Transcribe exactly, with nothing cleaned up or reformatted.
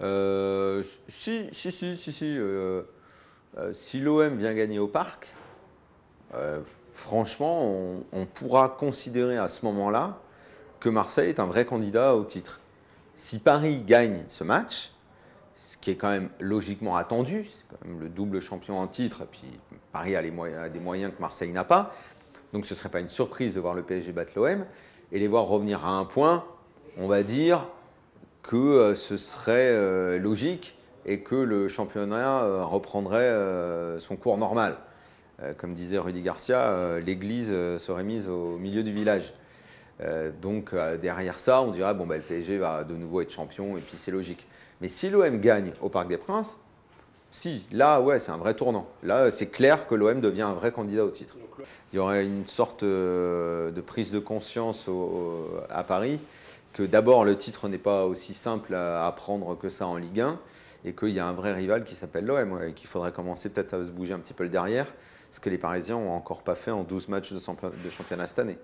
Euh, si, si, si, si, si. Euh, euh, si l'O M vient gagner au Parc, euh, franchement, on, on pourra considérer à ce moment-là que Marseille est un vrai candidat au titre. Si Paris gagne ce match, ce qui est quand même logiquement attendu, c'est quand même le double champion en titre, et puis Paris a, les moyens, a des moyens que Marseille n'a pas, donc ce ne serait pas une surprise de voir le P S G battre l'O M, et les voir revenir à un point, on va dire que ce serait logique et que le championnat reprendrait son cours normal. Comme disait Rudy Garcia, l'église serait mise au milieu du village. Donc derrière ça, on dirait bon, ben, le P S G va de nouveau être champion et puis c'est logique. Mais si l'O M gagne au Parc des Princes, si, là, ouais, c'est un vrai tournant. Là, c'est clair que l'O M devient un vrai candidat au titre. Il y aurait une sorte de prise de conscience au, au, à Paris que d'abord, le titre n'est pas aussi simple à, à prendre que ça en Ligue un et qu'il y a un vrai rival qui s'appelle l'O M ouais, et qu'il faudrait commencer peut-être à se bouger un petit peu le derrière, ce que les Parisiens n'ont encore pas fait en douze matchs de, de championnat cette année.